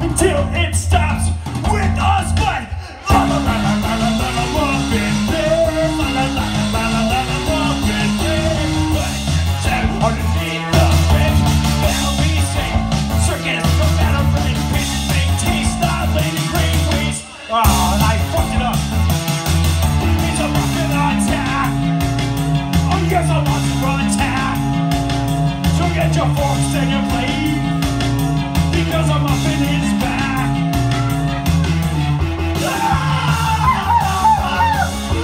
until it stops with us. But la la la la la la la muffin bread, la la la la la la la muffin bread. But that underneath the bridge, that'll be safe. Circus from Battlefield, pigeon big tea, stop lady green weeds. Ah, and I fucked it up. It's a muffin attack. Oh, yes, a muffin attack. So get your forks and your plates, because I'm up in his back.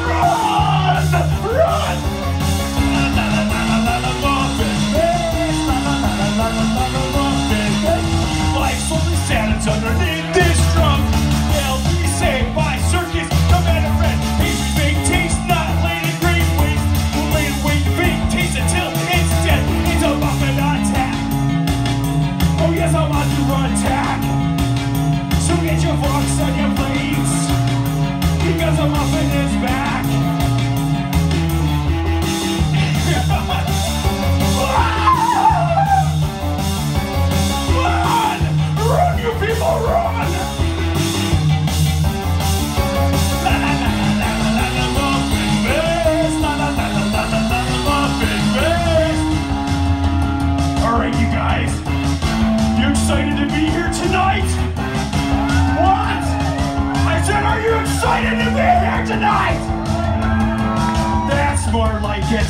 Run! Run! La-la-la-la-la-la muffin bread, la-la-la-la-la-la muffin bread. Life's only stands underneath this drum. They'll be saved by circus, commander friend. He's big teeth, not laid in green wings. We'll lay in wait big teeth until it's dead. It's a muffin attack. Oh yes, I'm on to attack. So get your forks on your plates, because a muffin is back. Run! Run, you people, run! La la la la la la la muffin base, la la la la la la la muffin base. All right, you guys. Are you excited to be here tonight? What? I said, are you excited to be here tonight? That's more like it.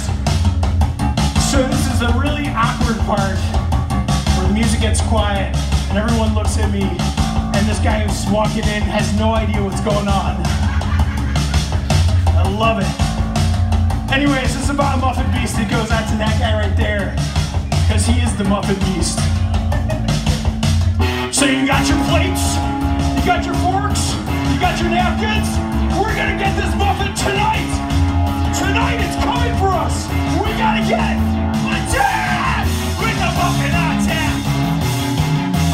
So this is the really awkward part where the music gets quiet and everyone looks at me and this guy who's walking in has no idea what's going on. I love it. Anyways, this is about a muffin beast that goes out to that guy right there, because he is the muffin beast. So you got your plates, you got your forks, you got your napkins. We're gonna get this muffin tonight. Tonight it's coming for us. We gotta get legit with the muffin attack.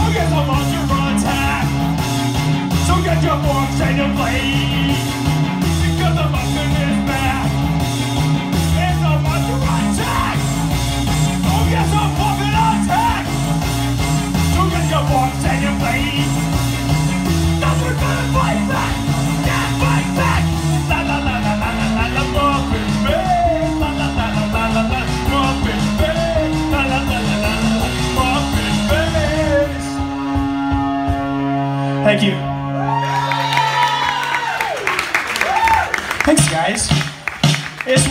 I'll get the monster attack. So get your forks and your plates, because the muffin is back. It's a monster attack. Oh yes, a muffin attack. Your forks and your plates, cause we're gonna fight back, yeah, fight back. La la la la la la la muffin bread, la la la la la la la muffin bread, la la la la la la muffin bread. Thank you. Thanks, guys. It's